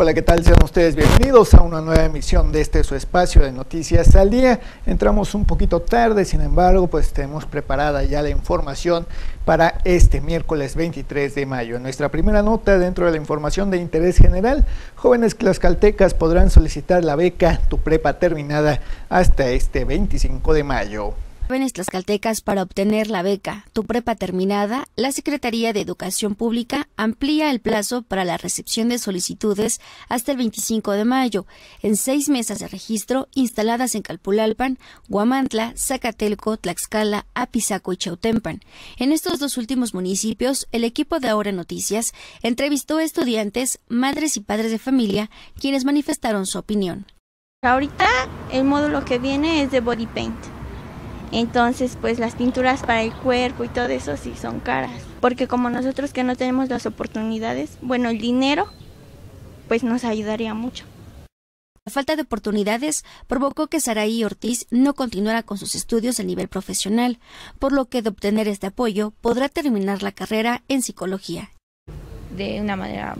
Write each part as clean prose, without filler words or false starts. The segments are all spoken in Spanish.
Hola, ¿qué tal? Sean ustedes bienvenidos a una nueva emisión de este su espacio de Noticias al Día. Entramos un poquito tarde, sin embargo, pues tenemos preparada ya la información para este miércoles 23 de mayo. Nuestra primera nota dentro de la información de interés general, jóvenes tlaxcaltecas podrán solicitar la beca Tu Prepa terminada hasta este 25 de mayo. Jóvenes tlaxcaltecas para obtener la beca Tu Prepa terminada, la Secretaría de Educación Pública amplía el plazo para la recepción de solicitudes hasta el 25 de mayo en 6 mesas de registro instaladas en Calpulalpan, Huamantla, Zacatelco, Tlaxcala, Apizaco y Chautempan. En estos dos últimos municipios, el equipo de Ahora Noticias entrevistó a estudiantes, madres y padres de familia, quienes manifestaron su opinión. Ahorita el módulo que viene es de body paint. Entonces, pues las pinturas para el cuerpo y todo eso sí son caras, porque como nosotros que no tenemos las oportunidades, bueno, el dinero, pues nos ayudaría mucho. La falta de oportunidades provocó que Saraí Ortiz no continuara con sus estudios a nivel profesional, por lo que de obtener este apoyo podrá terminar la carrera en psicología. De una manera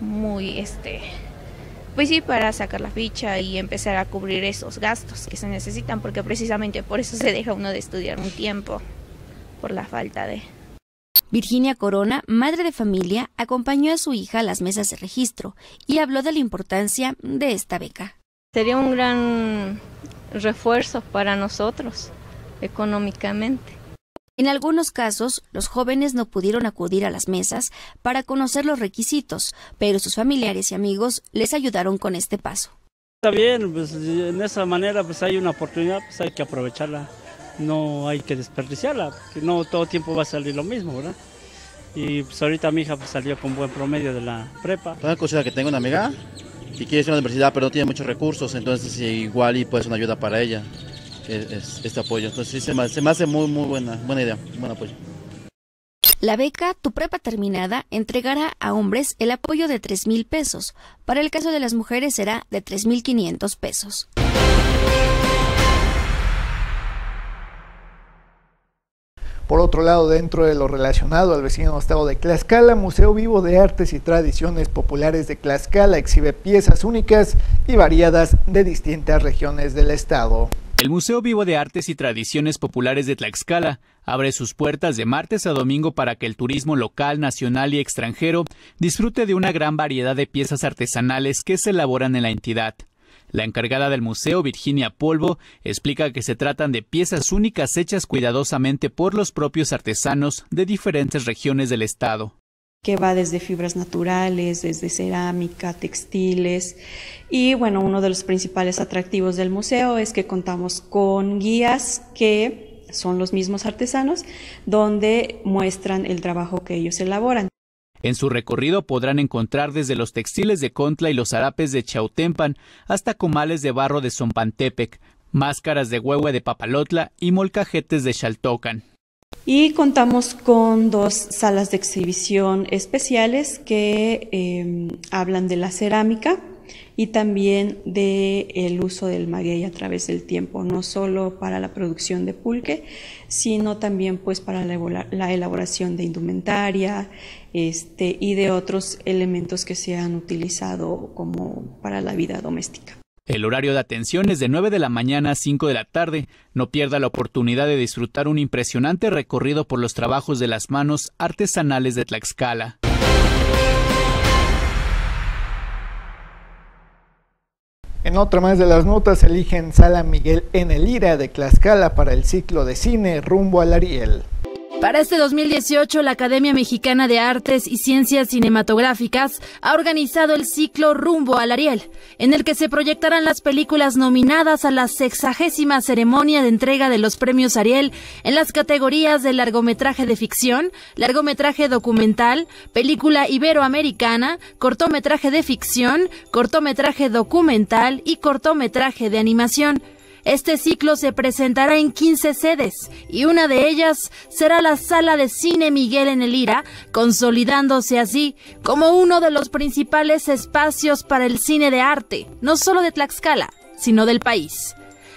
muy, pues sí, para sacar la ficha y empezar a cubrir esos gastos que se necesitan, porque precisamente por eso se deja uno de estudiar un tiempo, por la falta de... Virginia Corona, madre de familia, acompañó a su hija a las mesas de registro y habló de la importancia de esta beca. Sería un gran refuerzo para nosotros, económicamente. En algunos casos, los jóvenes no pudieron acudir a las mesas para conocer los requisitos, pero sus familiares y amigos les ayudaron con este paso. Está bien, pues en esa manera pues hay una oportunidad, pues hay que aprovecharla, no hay que desperdiciarla, porque no todo tiempo va a salir lo mismo, ¿verdad? Y pues ahorita mi hija pues salió con buen promedio de la prepa. Una cosa que tengo una amiga y quiere ir a la universidad, pero no tiene muchos recursos, entonces igual y puede ser una ayuda para ella. Este apoyo, entonces sí, se me hace muy buena idea, buen apoyo. La beca Tu Prepa terminada entregará a hombres el apoyo de 3,000 pesos, para el caso de las mujeres será de 3,500 pesos. Por otro lado, dentro de lo relacionado al vecino estado de Tlaxcala, Museo Vivo de Artes y Tradiciones Populares de Tlaxcala exhibe piezas únicas y variadas de distintas regiones del estado. El Museo Vivo de Artes y Tradiciones Populares de Tlaxcala abre sus puertas de martes a domingo para que el turismo local, nacional y extranjero disfrute de una gran variedad de piezas artesanales que se elaboran en la entidad. La encargada del museo, Virginia Polvo, explica que se tratan de piezas únicas hechas cuidadosamente por los propios artesanos de diferentes regiones del estado. Que va desde fibras naturales, desde cerámica, textiles y bueno, uno de los principales atractivos del museo es que contamos con guías que son los mismos artesanos donde muestran el trabajo que ellos elaboran. En su recorrido podrán encontrar desde los textiles de Xoxtla y los harapes de Chautempan hasta comales de barro de Zompantepec, máscaras de huehue de Papalotla y molcajetes de Xaltocan. Y contamos con 2 salas de exhibición especiales que hablan de la cerámica y también del uso del maguey a través del tiempo, no solo para la producción de pulque, sino también pues para la elaboración de indumentaria y de otros elementos que se han utilizado como para la vida doméstica. El horario de atención es de 9 de la mañana a 5 de la tarde. No pierda la oportunidad de disfrutar un impresionante recorrido por los trabajos de las manos artesanales de Tlaxcala. En otra más de las notas, eligen Sala Miguel N. Lira de Tlaxcala para el ciclo de cine Rumbo al Ariel. Para este 2018, la Academia Mexicana de Artes y Ciencias Cinematográficas ha organizado el ciclo Rumbo al Ariel, en el que se proyectarán las películas nominadas a la 60ª ceremonia de entrega de los premios Ariel en las categorías de largometraje de ficción, largometraje documental, película iberoamericana, cortometraje de ficción, cortometraje documental y cortometraje de animación. Este ciclo se presentará en 15 sedes y una de ellas será la Sala de Cine Miguel N. Lira, consolidándose así como uno de los principales espacios para el cine de arte, no solo de Tlaxcala, sino del país.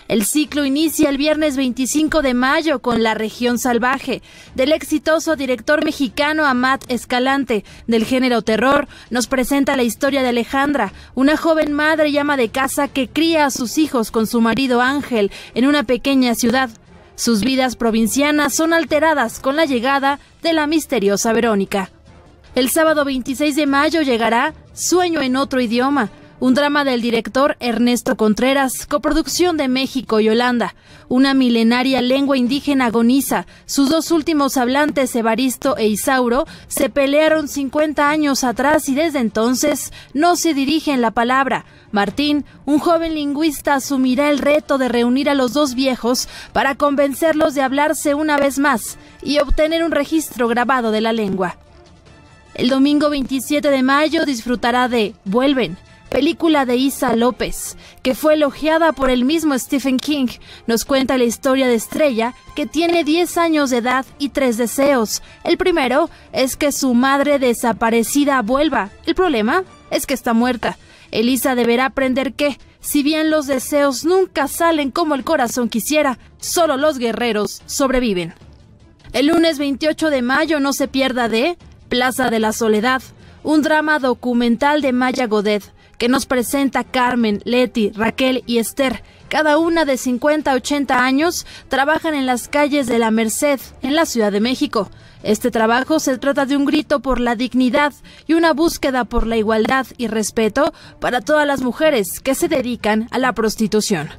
El ciclo inicia el viernes 25 de mayo con La Región Salvaje, del exitoso director mexicano Amat Escalante. Del género terror, nos presenta la historia de Alejandra, una joven madre y ama de casa que cría a sus hijos con su marido Ángel en una pequeña ciudad. Sus vidas provincianas son alteradas con la llegada de la misteriosa Verónica. El sábado 26 de mayo llegará Sueño en otro idioma, un drama del director Ernesto Contreras, coproducción de México y Holanda. Una milenaria lengua indígena agoniza. Sus dos últimos hablantes, Evaristo e Isauro, se pelearon 50 años atrás y desde entonces no se dirigen la palabra. Martín, un joven lingüista, asumirá el reto de reunir a los dos viejos para convencerlos de hablarse una vez más y obtener un registro grabado de la lengua. El domingo 27 de mayo disfrutará de Vuelven, película de Isa López, que fue elogiada por el mismo Stephen King. Nos cuenta la historia de Estrella, que tiene 10 años de edad y 3 deseos. El primero es que su madre desaparecida vuelva. El problema es que está muerta. Elisa deberá aprender que, si bien los deseos nunca salen como el corazón quisiera, solo los guerreros sobreviven. El lunes 28 de mayo no se pierda de Plaza de la Soledad, un drama documental de Maya Godet, que nos presenta Carmen, Leti, Raquel y Esther. Cada una de 50 a 80 años trabajan en las calles de La Merced, en la Ciudad de México. Este trabajo se trata de un grito por la dignidad y una búsqueda por la igualdad y respeto para todas las mujeres que se dedican a la prostitución.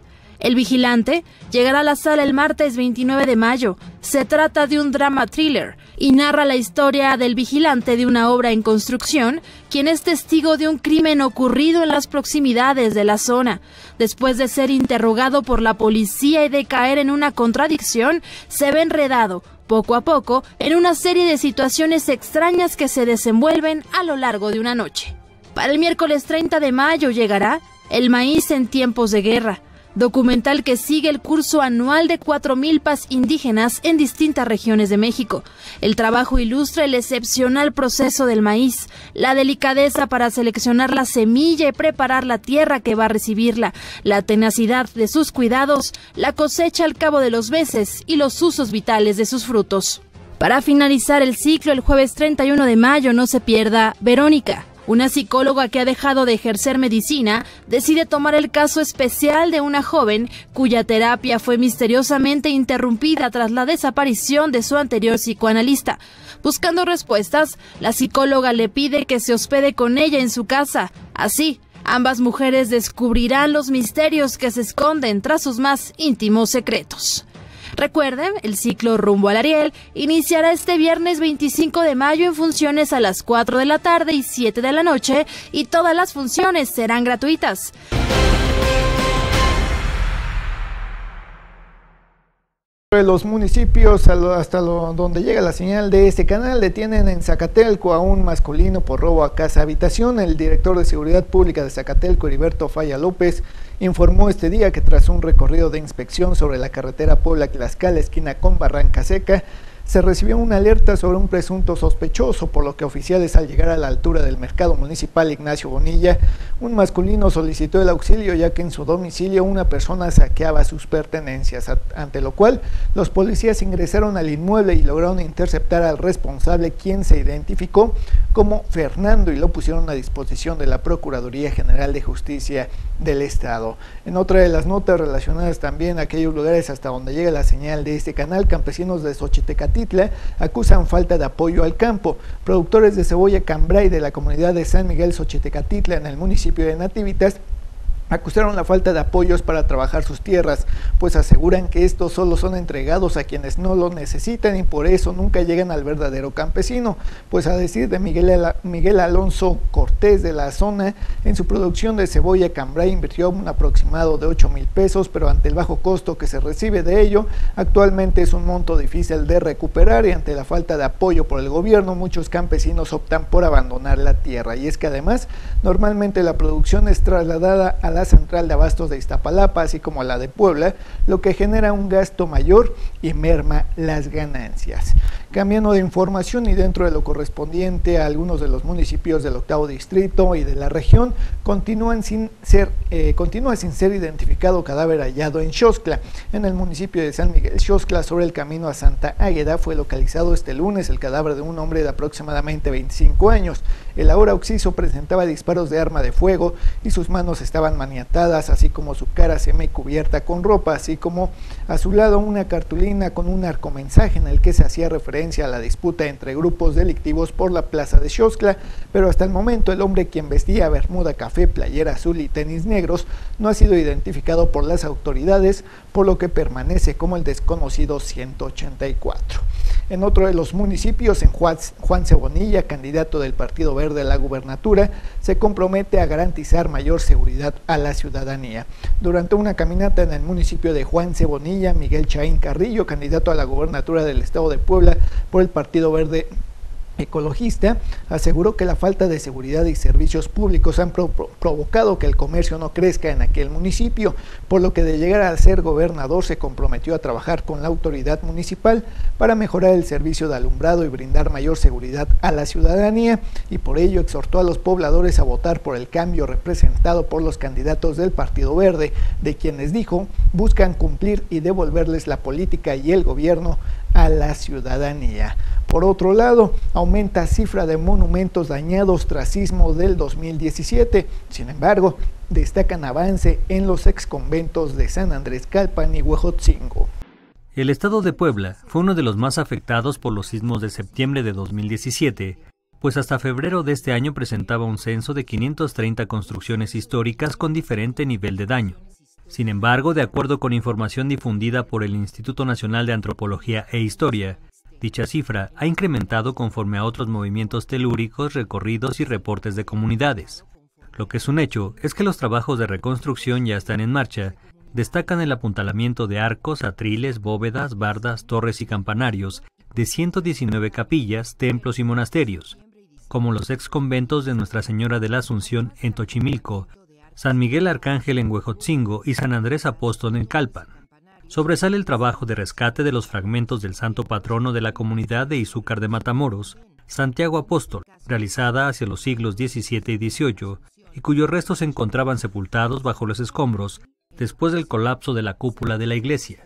El Vigilante llegará a la sala el martes 29 de mayo. Se trata de un drama thriller y narra la historia del vigilante de una obra en construcción, quien es testigo de un crimen ocurrido en las proximidades de la zona. Después de ser interrogado por la policía y de caer en una contradicción, se ve enredado, poco a poco, en una serie de situaciones extrañas que se desenvuelven a lo largo de una noche. Para el miércoles 30 de mayo llegará El maíz en tiempos de guerra, documental que sigue el curso anual de 4 milpas indígenas en distintas regiones de México. El trabajo ilustra el excepcional proceso del maíz, la delicadeza para seleccionar la semilla y preparar la tierra que va a recibirla, la tenacidad de sus cuidados, la cosecha al cabo de los meses y los usos vitales de sus frutos. Para finalizar el ciclo, el jueves 31 de mayo no se pierda Verónica. Una psicóloga que ha dejado de ejercer medicina decide tomar el caso especial de una joven cuya terapia fue misteriosamente interrumpida tras la desaparición de su anterior psicoanalista. Buscando respuestas, la psicóloga le pide que se hospede con ella en su casa. Así, ambas mujeres descubrirán los misterios que se esconden tras sus más íntimos secretos. Recuerden, el ciclo Rumbo al Ariel iniciará este viernes 25 de mayo en funciones a las 4 de la tarde y 7 de la noche, y todas las funciones serán gratuitas. Los municipios hasta donde llega la señal de este canal detienen en Zacatelco a un masculino por robo a casa habitación. El director de Seguridad Pública de Zacatelco, Heriberto Falla López, informó este día que tras un recorrido de inspección sobre la carretera Puebla-Tlaxcala, esquina con Barranca Seca, se recibió una alerta sobre un presunto sospechoso, por lo que oficiales, al llegar a la altura del mercado municipal Ignacio Bonilla, un masculino solicitó el auxilio ya que en su domicilio una persona saqueaba sus pertenencias, ante lo cual los policías ingresaron al inmueble y lograron interceptar al responsable, quien se identificó como Fernando, y lo pusieron a disposición de la Procuraduría General de Justicia del Estado. En otra de las notas relacionadas también a aquellos lugares hasta donde llega la señal de este canal, campesinos de Xochitecatitla acusan falta de apoyo al campo. Productores de cebolla cambray de la comunidad de San Miguel Xochitecatitla, en el municipio de Nativitas, acusaron la falta de apoyos para trabajar sus tierras, pues aseguran que estos solo son entregados a quienes no lo necesitan y por eso nunca llegan al verdadero campesino, pues a decir de Miguel Alonso Cortés de la zona, en su producción de cebolla cambray invirtió un aproximado de 8,000 pesos, pero ante el bajo costo que se recibe de ello, actualmente es un monto difícil de recuperar, y ante la falta de apoyo por el gobierno, muchos campesinos optan por abandonar la tierra. Y es que además, normalmente la producción es trasladada a la central de abastos de Iztapalapa, así como la de Puebla, lo que genera un gasto mayor y merma las ganancias. cambiando de información y dentro de lo correspondiente a algunos de los municipios del octavo distrito y de la región, continúa sin ser identificado cadáver hallado en Xoxtla. En el municipio de San Miguel Xoxtla, sobre el camino a Santa Águeda, fue localizado este lunes el cadáver de un hombre de aproximadamente 25 años. El ahora occiso presentaba disparos de arma de fuego y sus manos estaban maniatadas, así como su cara semicubierta con ropa, así como a su lado una cartulina con un arcomensaje en el que se hacía referencia a la disputa entre grupos delictivos por la plaza de Xoxtla, pero hasta el momento el hombre, quien vestía bermuda café, playera azul y tenis negros, no ha sido identificado por las autoridades, por lo que permanece como el desconocido 184. En otro de los municipios, en Juan C Bonilla, candidato del Partido Verde a la gubernatura, se compromete a garantizar mayor seguridad a la ciudadanía. Durante una caminata en el municipio de Juan C Bonilla, Miguel Chaín Carrillo, candidato a la gubernatura del estado de Puebla por el Partido Verde Ecologista, aseguró que la falta de seguridad y servicios públicos han provocado que el comercio no crezca en aquel municipio, por lo que de llegar a ser gobernador se comprometió a trabajar con la autoridad municipal para mejorar el servicio de alumbrado y brindar mayor seguridad a la ciudadanía, y por ello exhortó a los pobladores a votar por el cambio representado por los candidatos del Partido Verde, de quienes dijo buscan cumplir y devolverles la política y el gobierno a la ciudadanía. Por otro lado, aumenta cifra de monumentos dañados tras sismo del 2017. Sin embargo, destacan avance en los exconventos de San Andrés, Calpan y Huejotzingo. El estado de Puebla fue uno de los más afectados por los sismos de septiembre de 2017, pues hasta febrero de este año presentaba un censo de 530 construcciones históricas con diferente nivel de daño. Sin embargo, de acuerdo con información difundida por el Instituto Nacional de Antropología e Historia, dicha cifra ha incrementado conforme a otros movimientos telúricos, recorridos y reportes de comunidades. Lo que es un hecho es que los trabajos de reconstrucción ya están en marcha. Destacan el apuntalamiento de arcos, atriles, bóvedas, bardas, torres y campanarios de 119 capillas, templos y monasterios, como los exconventos de Nuestra Señora de la Asunción en Xochimilco, San Miguel Arcángel en Huejotzingo y San Andrés Apóstol en Calpan. Sobresale el trabajo de rescate de los fragmentos del santo patrono de la comunidad de Izúcar de Matamoros, Santiago Apóstol, realizada hacia los siglos XVII y XVIII, y cuyos restos se encontraban sepultados bajo los escombros después del colapso de la cúpula de la iglesia.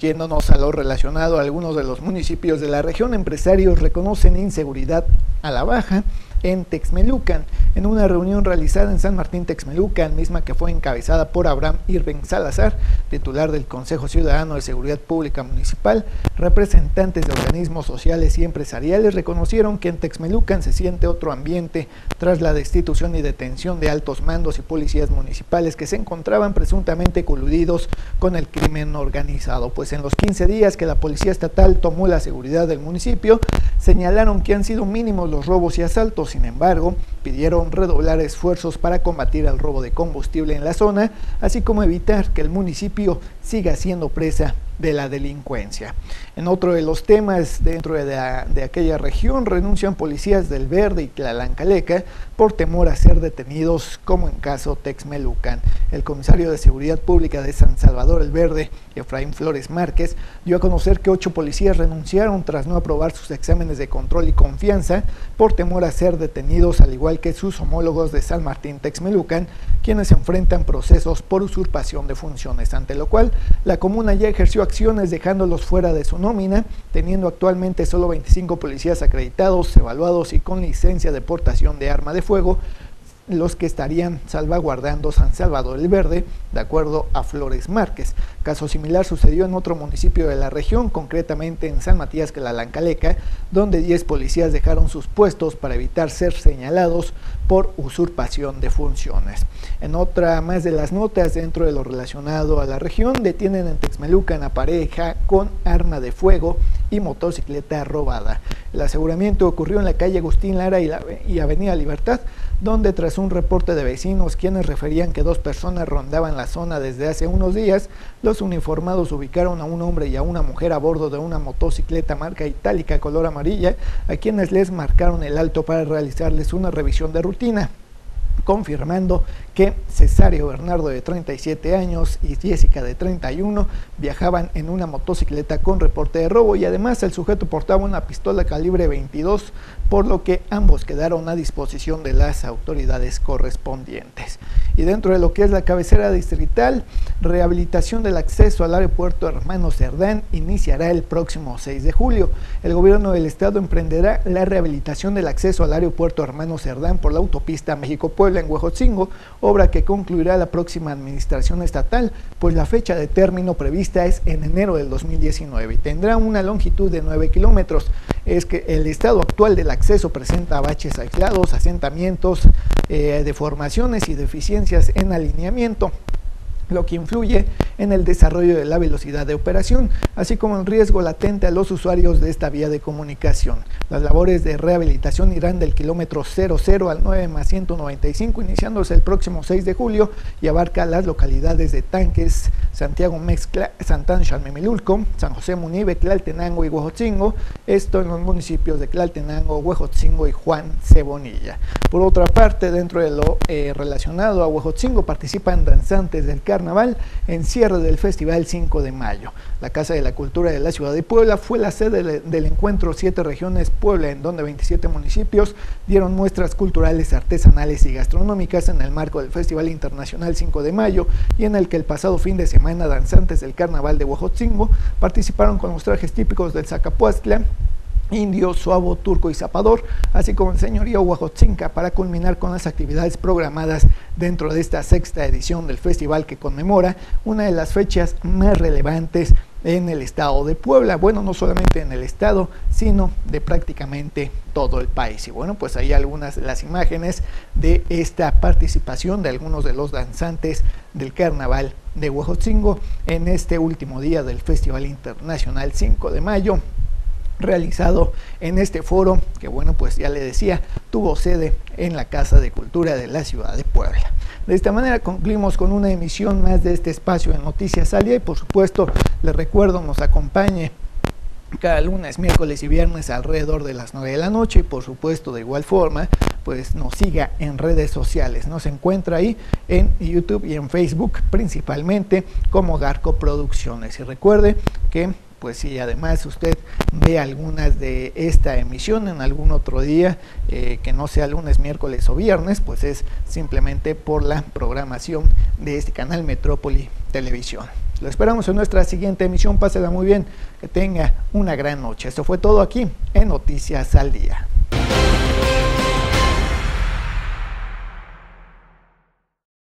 Yéndonos a lo relacionado a algunos de los municipios de la región, empresarios reconocen inseguridad a la baja en Texmelucan. En una reunión realizada en San Martín, Texmelucan, misma que fue encabezada por Abraham Irving Salazar, titular del Consejo Ciudadano de Seguridad Pública Municipal, representantes de organismos sociales y empresariales reconocieron que en Texmelucan se siente otro ambiente tras la destitución y detención de altos mandos y policías municipales que se encontraban presuntamente coludidos con el crimen organizado. Pues en los 15 días que la Policía Estatal tomó la seguridad del municipio, señalaron que han sido mínimos los robos y asaltos. Sin embargo, pidieron redoblar esfuerzos para combatir el robo de combustible en la zona, así como evitar que el municipio siga siendo presa de la delincuencia. En otro de los temas dentro de aquella región, renuncian policías del Verde y Tlalancaleca por temor a ser detenidos, como en caso Texmelucan. El comisario de Seguridad Pública de San Salvador, El Verde, Efraín Flores Márquez, dio a conocer que 8 policías renunciaron tras no aprobar sus exámenes de control y confianza por temor a ser detenidos, al igual que sus homólogos de San Martín, Texmelucan, quienes enfrentan procesos por usurpación de funciones, ante lo cual la comuna ya ejerció acciones dejándolos fuera de su nómina, teniendo actualmente solo 25 policías acreditados, evaluados y con licencia de portación de arma de fuego, los que estarían salvaguardando San Salvador El Verde, de acuerdo a Flores Márquez. Caso similar sucedió en otro municipio de la región, concretamente en San Matías Tlalancaleca, donde 10 policías dejaron sus puestos para evitar ser señalados por usurpación de funciones. En otra más de las notas dentro de lo relacionado a la región, detienen en Texmelucan a pareja con arma de fuego y motocicleta robada. El aseguramiento ocurrió en la calle Agustín Lara y Avenida Libertad, donde tras un reporte de vecinos quienes referían que 2 personas rondaban la zona desde hace unos días, los uniformados ubicaron a un hombre y a una mujer a bordo de una motocicleta marca Itálica color amarilla, a quienes les marcaron el alto para realizarles una revisión de rutina. confirmando que Cesario Bernardo, de 37 años, y Jessica, de 31, viajaban en una motocicleta con reporte de robo, y además el sujeto portaba una pistola calibre 22, por lo que ambos quedaron a disposición de las autoridades correspondientes. Y dentro de lo que es la cabecera distrital, rehabilitación del acceso al aeropuerto Hermanos Serdán iniciará el próximo 6 de julio. El gobierno del estado emprenderá la rehabilitación del acceso al aeropuerto Hermanos Serdán por la autopista México-Puebla en Huejotzingo, obra que concluirá la próxima administración estatal, pues la fecha de término prevista es en enero del 2019 y tendrá una longitud de 9 kilómetros. Es que el estado actual del acceso presenta baches aislados, asentamientos, deformaciones y deficiencias en alineamiento, lo que influye en el desarrollo de la velocidad de operación, así como en riesgo latente a los usuarios de esta vía de comunicación. Las labores de rehabilitación irán del kilómetro 00 al 9+195, iniciándose el próximo 6 de julio, y abarca las localidades de Tanques, Santiago Mextla, Santán Xalmemilulco, San José Munibe, Tlaltenango y Huejotzingo, esto en los municipios de Tlaltenango, Huejotzingo y Juan C. Bonilla. Por otra parte, dentro de lo relacionado a Huejotzingo, participan danzantes del Carnaval en cierre del Festival 5 de Mayo. La Casa de la Cultura de la Ciudad de Puebla fue la sede del encuentro 7 Regiones Puebla, en donde 27 municipios dieron muestras culturales, artesanales y gastronómicas en el marco del Festival Internacional 5 de Mayo, y en el que el pasado fin de semana danzantes del Carnaval de Huejotzingo participaron con los trajes típicos del Zacapuaztla, indio, suabo, turco y zapador, así como el señorío huejotzinca, para culminar con las actividades programadas dentro de esta sexta edición del festival, que conmemora una de las fechas más relevantes en el estado de Puebla, bueno, no solamente en el estado, sino de prácticamente todo el país. Y bueno, pues hay algunas las imágenes de esta participación de algunos de los danzantes del Carnaval de Huejotzingo en este último día del Festival Internacional 5 de Mayo, realizado en este foro que, bueno, pues ya le decía, tuvo sede en la Casa de Cultura de la Ciudad de Puebla. De esta manera concluimos con una emisión más de este espacio de Noticias Alia, y por supuesto les recuerdo nos acompañe cada lunes, miércoles y viernes alrededor de las 9 de la noche, y por supuesto de igual forma pues nos siga en redes sociales. Nos encuentra ahí en YouTube y en Facebook principalmente como Garco Producciones, y recuerde que pues si además usted ve algunas de esta emisión en algún otro día que no sea lunes, miércoles o viernes, pues es simplemente por la programación de este canal Metrópoli Televisión. Lo esperamos en nuestra siguiente emisión, pásela muy bien, que tenga una gran noche. Esto fue todo aquí en Noticias al Día.